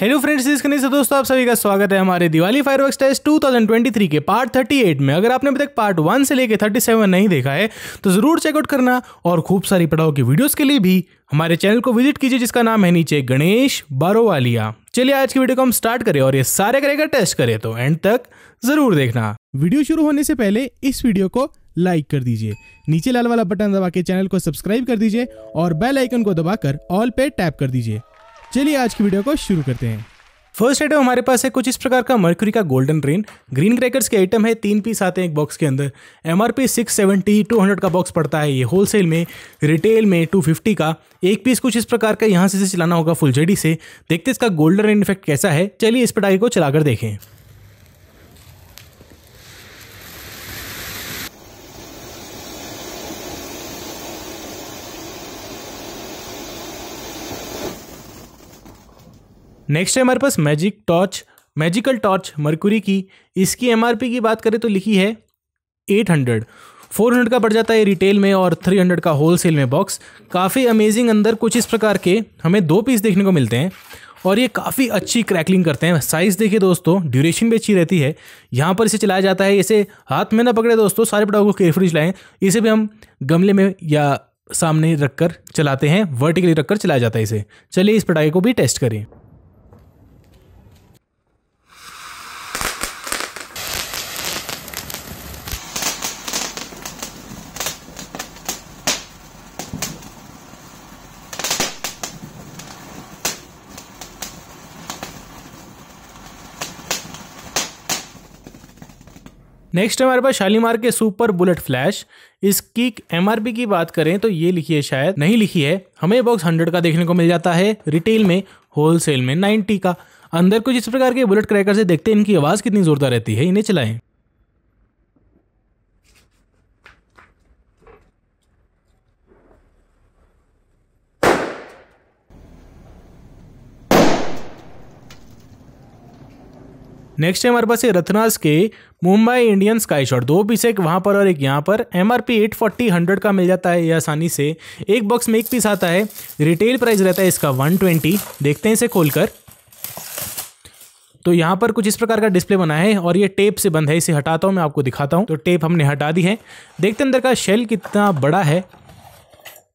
Hello friends, इस कहानी से दोस्तों आप सभी का स्वागत है हमारे दिवाली फायरवर्क्स टेस्ट 2023 के पार्ट 38 में। अगर आपने अभी तक पार्ट 1 से लेके 37 नहीं देखा है तो ज़रूर चेकआउट करना, और खूब सारी पढ़ाओ की वीडियोस के लिए भी हमारे चैनल को विजिट कीजिए जिसका नाम है नीचे गणेश बारोवालिया। चलिए आज की वीडियो को हम स्टार्ट करें, और ये सारे करेगा टेस्ट करें तो एंड तक ज़रूर देखना। वीडियो शुरू होने से पहले इस वीडियो को लाइक कर दीजिए, नीचे लाल वाला बटन दबा के चैनल को सब्सक्राइब कर दीजिए और बेल आइकन को दबाकर ऑल पे टैप कर दीजिए। चलिए आज की वीडियो को शुरू करते हैं। फर्स्ट आइटम हमारे पास है कुछ इस प्रकार का मर्कुरी का गोल्डन रेन। ग्रीन क्रैकर्स के आइटम है, 3 पीस आते हैं एक बॉक्स के अंदर। एमआरपी 670 200 का बॉक्स पड़ता है ये होलसेल में, रिटेल में 250 का। एक पीस कुछ इस प्रकार का यहाँ से चलाना होगा फुलझड़ी से। देखते इसका गोल्डन रेन इफेक्ट कैसा है। चलिए इस पटाखे को चलाकर देखें। नेक्स्ट है हमारे पास मैजिकल टॉर्च मर्कुरी की। इसकी एमआरपी की बात करें तो लिखी है 800, 400 का पड़ जाता है रिटेल में और 300 का होलसेल में बॉक्स। काफ़ी अमेजिंग, अंदर कुछ इस प्रकार के हमें 2 पीस देखने को मिलते हैं और ये काफ़ी अच्छी क्रैकलिंग करते हैं। साइज़ देखिए दोस्तों, ड्यूरेशन भी अच्छी रहती है। यहाँ पर इसे चलाया जाता है, इसे हाथ में ना पकड़े दोस्तों, सारे पटाखों को केयरफुली चलाएं। इसे भी हम गमले में या सामने रखकर चलाते हैं, वर्टिकली रखकर चलाया जाता है इसे। चलिए इस पटाखे को भी टेस्ट करें। नेक्स्ट हमारे पास शालीमार के सुपर बुलेट फ्लैश। इसकी एमआरपी की बात करें तो ये लिखी है, शायद नहीं लिखी है। हमें बॉक्स 100 का देखने को मिल जाता है रिटेल में, होलसेल में 90 का। अंदर कुछ इस प्रकार के बुलेट क्रैकर से देखते हैं इनकी आवाज़ कितनी जोरदार रहती है। इन्हें चलाएं। नेक्स्ट है हमारे पास रतनाज के Mumbai Indian sky shot. 2 piece, एक वहाँ पर और एक यहाँ पर। एमआरपी 840 100 का मिल जाता है ये आसानी से। एक बॉक्स में एक पीस आता है, रिटेल प्राइस रहता है इसका 120। देखते हैं इसे खोलकर तो यहाँ पर कुछ इस प्रकार का डिस्प्ले बना है और ये टेप से बंद है। इसे हटाता हूँ, मैं आपको दिखाता हूँ। तो टेप हमने हटा दी है। देखते हैं अंदर का शेल कितना बड़ा है।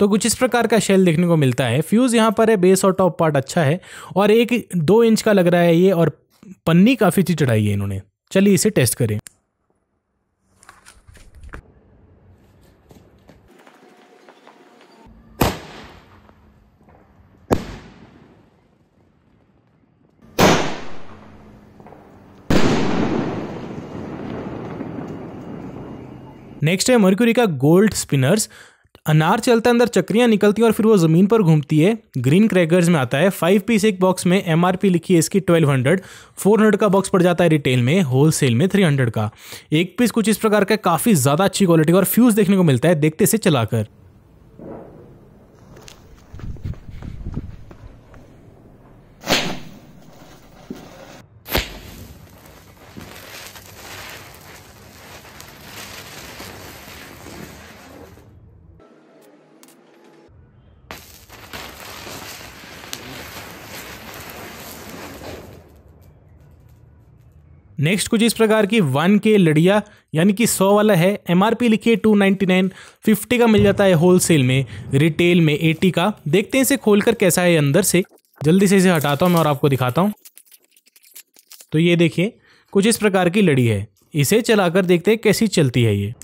तो कुछ इस प्रकार का शेल देखने को मिलता है। फ्यूज़ यहाँ पर है, बेस और टॉप पार्ट अच्छा है और 1-2 इंच का लग रहा है ये, और पन्नी काफ़ी अच्छी चढ़ाई है इन्होंने। चलिए इसे टेस्ट करें। नेक्स्ट है मर्कुरी का गोल्ड स्पिनर्स। अनार चलता है, अंदर चक्रियाँ निकलती हैं और फिर वो ज़मीन पर घूमती है। ग्रीन क्रैकर्स में आता है, 5 पीस एक बॉक्स में। एमआरपी लिखी है इसकी 1200, 400 का बॉक्स पड़ जाता है रिटेल में, होलसेल में 300 का। एक पीस कुछ इस प्रकार का, काफ़ी ज़्यादा अच्छी क्वालिटी और फ्यूज़ देखने को मिलता है। देखते से चलाकर नेक्स्ट कुछ इस प्रकार की 1K लड़िया, यानी कि 100 वाला है। एमआरपी लिखिए 299, 50 का मिल जाता है होलसेल में, रिटेल में 80 का। देखते हैं इसे खोलकर कैसा है अंदर से। जल्दी से इसे हटाता हूं मैं और आपको दिखाता हूं। तो ये देखिए कुछ इस प्रकार की लड़ी है। इसे चलाकर देखते हैं कैसी चलती है ये।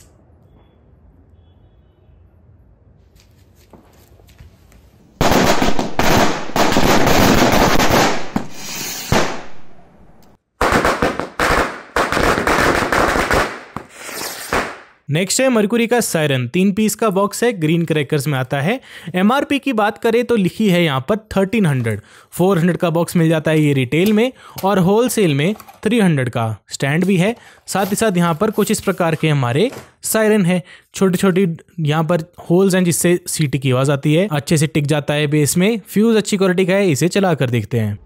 नेक्स्ट है मर्कुरी का सायरन। 3 पीस का बॉक्स है, ग्रीन क्रैकर्स में आता है। एमआरपी की बात करें तो लिखी है यहाँ पर 1300, 400 का बॉक्स मिल जाता है ये रिटेल में और होलसेल में 300 का। स्टैंड भी है, साथ ही साथ यहाँ पर कुछ इस प्रकार के हमारे सायरन है। छोटी छोटी यहाँ पर होल्स हैं जिससे सीटी की आवाज़ आती है, अच्छे से टिक जाता है बेस में। फ्यूज़ अच्छी क्वालिटी का है। इसे चला कर देखते हैं।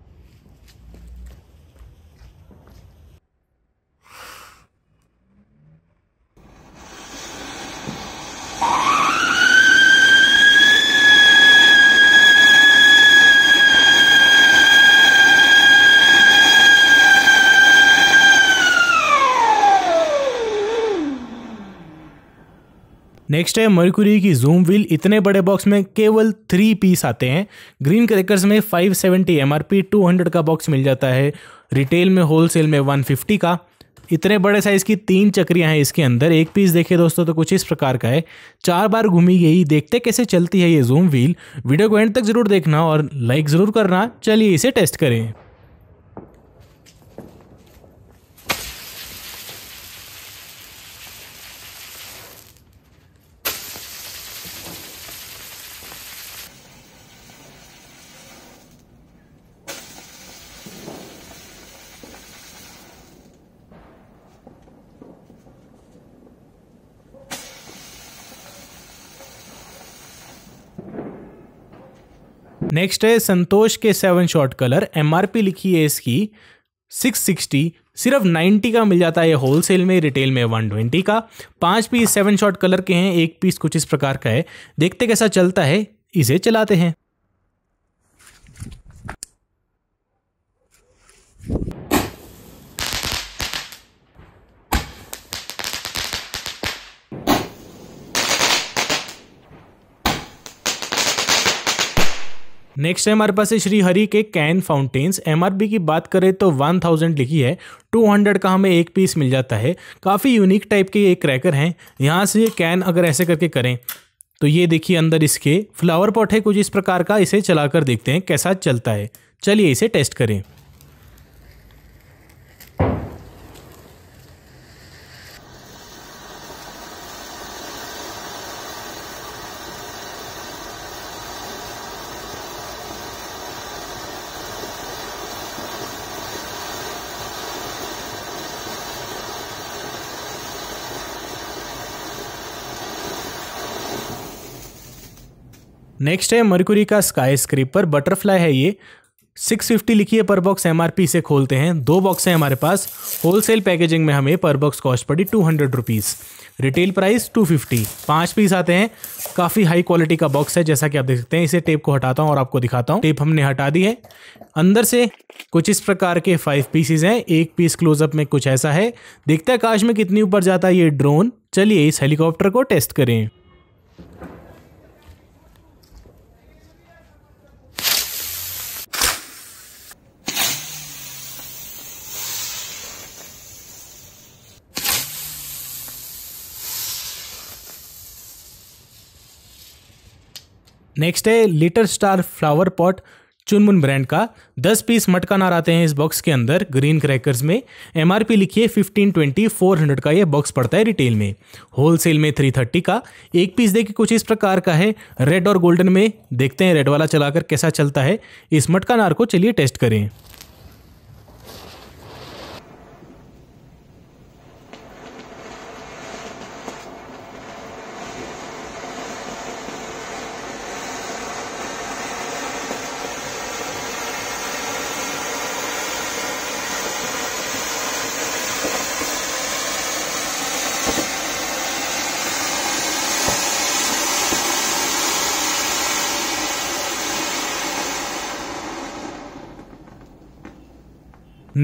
नेक्स्ट है मर्कुरी की जूम व्हील। इतने बड़े बॉक्स में केवल 3 पीस आते हैं। ग्रीन क्रैकर्स में 570 MRP, 200 का बॉक्स मिल जाता है रिटेल में, होलसेल में 150 का। इतने बड़े साइज़ की 3 चक्रियाँ हैं इसके अंदर। एक पीस देखिए दोस्तों तो कुछ इस प्रकार का है, 4 बार घूमी गई। देखते कैसे चलती है ये जूम व्हील। वीडियो को एंड तक ज़रूर देखना और लाइक ज़रूर करना। चलिए इसे टेस्ट करें। नेक्स्ट है संतोष के 7 शॉट कलर। MRP लिखी है इसकी 660, सिर्फ 90 का मिल जाता है होलसेल में, रिटेल में 120 का। 5 पीस 7 शॉट कलर के हैं, एक पीस कुछ इस प्रकार का है। देखते कैसा चलता है, इसे चलाते हैं। नेक्स्ट है हमारे पास है श्री हरि के कैन फाउंटेन्स। MRP की बात करें तो 1000 लिखी है, 200 का हमें एक पीस मिल जाता है। काफ़ी यूनिक टाइप के ये क्रैकर हैं। यहाँ से ये कैन अगर ऐसे करके करें तो ये देखिए अंदर इसके फ्लावर पॉट है कुछ इस प्रकार का। इसे चलाकर देखते हैं कैसा चलता है, चलिए इसे टेस्ट करें। नेक्स्ट है मर्कुरी का स्काई स्क्रीपर बटरफ्लाई है ये, 650 लिखी है पर बॉक्स MRP। से खोलते हैं। 2 बॉक्स हैं हमारे पास। होलसेल पैकेजिंग में हमें पर बॉक्स कॉस्ट पड़ी 200 रुपीज़, रिटेल प्राइस 250। 5 पीस आते हैं। काफ़ी हाई क्वालिटी का बॉक्स है जैसा कि आप देख सकते हैं। इसे टेप को हटाता हूँ और आपको दिखाता हूँ। टेप हमने हटा दी है। अंदर से कुछ इस प्रकार के 5 पीसेज हैं। एक पीस क्लोजअप में कुछ ऐसा है। देखते हैं आकाश में कितनी ऊपर जाता है ये ड्रोन। चलिए इस हेलीकॉप्टर को टेस्ट करें। नेक्स्ट है little star flower pot, Chunmun brand का। 10 पीस मटकानार आते हैं इस बॉक्स के अंदर। ग्रीन क्रैकर्स में MRP लिखिए 1520-400 का ये बॉक्स पड़ता है रिटेल में, होलसेल में 330 का। एक पीस देखिए कुछ इस प्रकार का है रेड और गोल्डन में। देखते हैं रेड वाला चलाकर कैसा चलता है। इस मटकानार को चलिए टेस्ट करें।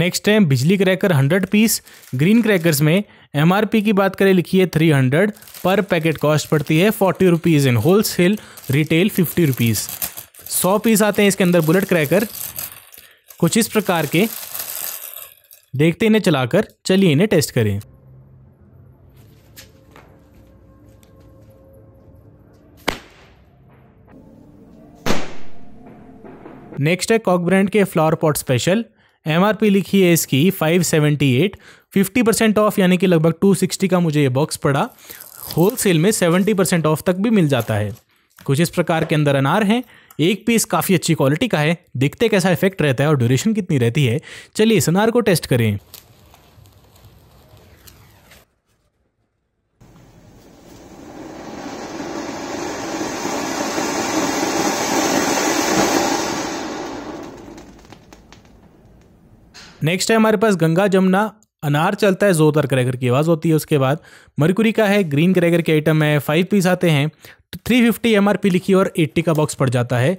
नेक्स्ट है बिजली क्रैकर 100 पीस ग्रीन क्रैकर्स में। MRP की बात करें लिखी है 300, पर पैकेट कॉस्ट पड़ती है 40 rupees in wholesale, retail 50 rupees. 100 piece आते हैं इसके अंदर बुलेट क्रैकर कुछ इस प्रकार के। देखते इन्हें चलाकर, चलिए इन्हें टेस्ट करें। नेक्स्ट है कॉक ब्रांड के फ्लावर पॉट स्पेशल। MRP लिखी है इसकी 578, 50% ऑफ यानी कि लगभग 260 का मुझे ये बॉक्स पड़ा। होलसेल में 70% ऑफ तक भी मिल जाता है। कुछ इस प्रकार के अंदर अनार हैं। एक पीस काफ़ी अच्छी क्वालिटी का है। दिखते कैसा इफेक्ट रहता है और ड्यूरेशन कितनी रहती है, चलिए इस अनार को टेस्ट करें। नेक्स्ट है हमारे पास गंगा जमना। अनार चलता है, जोरदार क्रैकर की आवाज़ होती है। उसके बाद मर्कुरी का है, ग्रीन क्रैकर के आइटम है। 5 पीस आते हैं, 350 MRP लिखी और 80 का बॉक्स पड़ जाता है।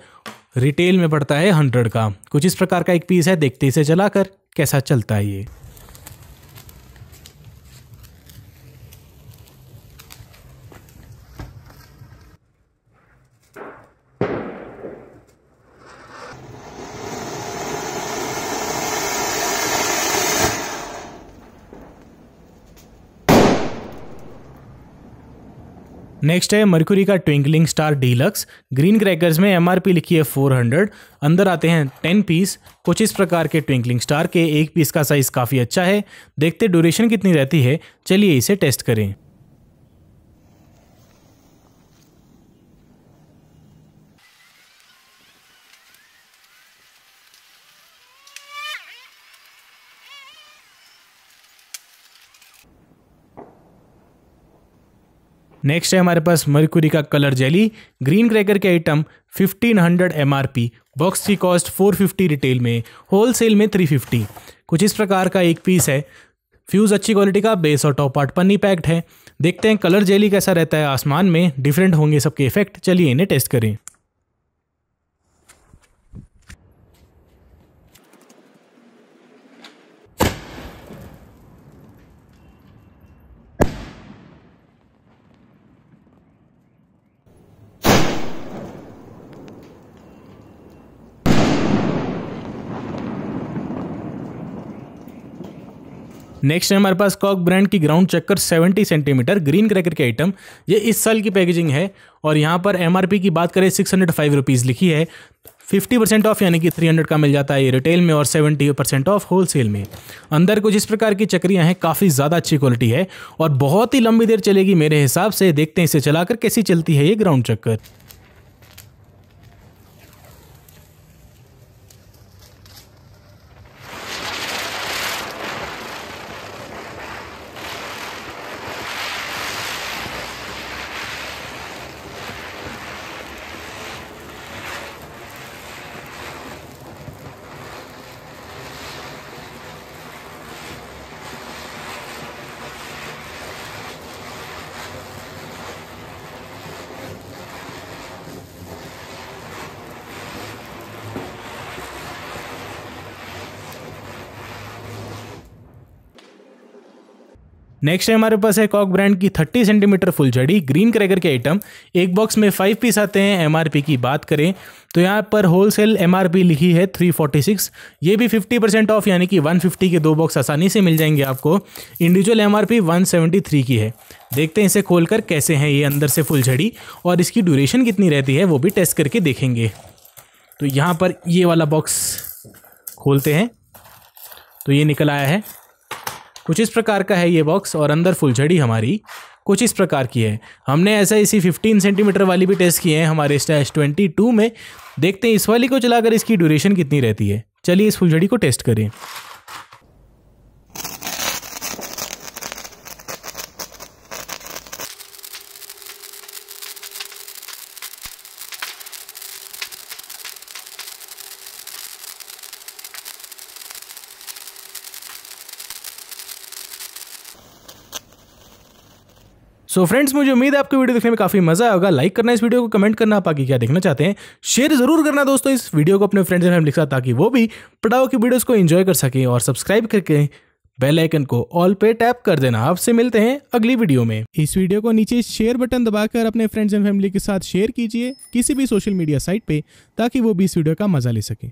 रिटेल में पड़ता है 100 का। कुछ इस प्रकार का एक पीस है। देखते इसे चलाकर कैसा चलता है ये। नेक्स्ट है मर्कुरी का twinkling star deluxe. Green crackers में एमआरपी लिखी है 400। अंदर आते हैं 10 पीस। कुछ इस प्रकार के ट्विंकलिंग स्टार के एक पीस का साइज काफ़ी अच्छा है। देखते ड्यूरेशन कितनी रहती है, चलिए इसे टेस्ट करें। नेक्स्ट है हमारे पास मर्कुरी का कलर जेली। ग्रीन क्रैकर के आइटम 1500 एमआरपी। बॉक्स की कॉस्ट 450 रिटेल में, होलसेल में 350। कुछ इस प्रकार का एक पीस है। फ्यूज़ अच्छी क्वालिटी का, बेस और टॉप पार्ट पन्नी पैक्ड है। देखते हैं कलर जेली कैसा रहता है आसमान में, डिफरेंट होंगे सबके इफेक्ट। चलिए इन्हें टेस्ट करें। नेक्स्ट है हमारे पास कॉक ब्रांड की ग्राउंड चक्कर 70 सेंटीमीटर ग्रीन क्रैकर के आइटम। ये इस साल की पैकेजिंग है और यहाँ पर एमआरपी की बात करें 605 रुपीज़ लिखी है। 50% ऑफ यानी कि 300 का मिल जाता है ये रिटेल में और 70% ऑफ होलसेल में। अंदर कुछ इस प्रकार की चक्रियाँ हैं, काफ़ी ज़्यादा अच्छी क्वालिटी है और बहुत ही लंबी देर चलेगी मेरे हिसाब से। देखते हैं इसे चलाकर कैसी चलती है ये ग्राउंड चक्कर। नेक्स्ट है हमारे पास है कॉक ब्रांड की 30 सेंटीमीटर फुल जड़ी ग्रीन क्रैकर के आइटम। एक बॉक्स में 5 पीस आते हैं। एमआरपी की बात करें तो यहाँ पर होलसेल एमआरपी लिखी है 346। ये भी 50% ऑफ यानी कि 150 के 2 बॉक्स आसानी से मिल जाएंगे आपको। इंडिविजुअल एमआरपी 173 की है। देखते हैं इसे खोलकर कैसे हैं ये अंदर से फुल जड़ी और इसकी ड्यूरेशन कितनी रहती है वो भी टेस्ट करके देखेंगे। तो यहाँ पर ये वाला बॉक्स खोलते हैं तो ये निकल आया है। कुछ इस प्रकार का है ये बॉक्स और अंदर फुलझड़ी हमारी कुछ इस प्रकार की है। हमने ऐसा इसी 15 सेंटीमीटर वाली भी टेस्ट किए हैं हमारे स्टैश 22 में। देखते हैं इस वाली को चलाकर इसकी ड्यूरेशन कितनी रहती है। चलिए इस फुलझड़ी को टेस्ट करें। सो फ्रेंड्स, मुझे उम्मीद है आपको वीडियो देखने में काफ़ी मजा आया होगा। लाइक करना इस वीडियो को, कमेंट करना आप आगे क्या देखना चाहते हैं, शेयर जरूर करना दोस्तों इस वीडियो को अपने फ्रेंड्स एंड फैमिली के साथ, ताकि वो भी पढ़ाओ की वीडियोस को एंजॉय कर सकें। और सब्सक्राइब करके बेल आइकन को ऑल पे टैप कर देना। आपसे मिलते हैं अगली वीडियो में। इस वीडियो को नीचे शेयर बटन दबाकर अपने फ्रेंड्स एंड फैमिली के साथ शेयर कीजिए किसी भी सोशल मीडिया साइट पर, ताकि वो भी इस वीडियो का मजा ले सकें।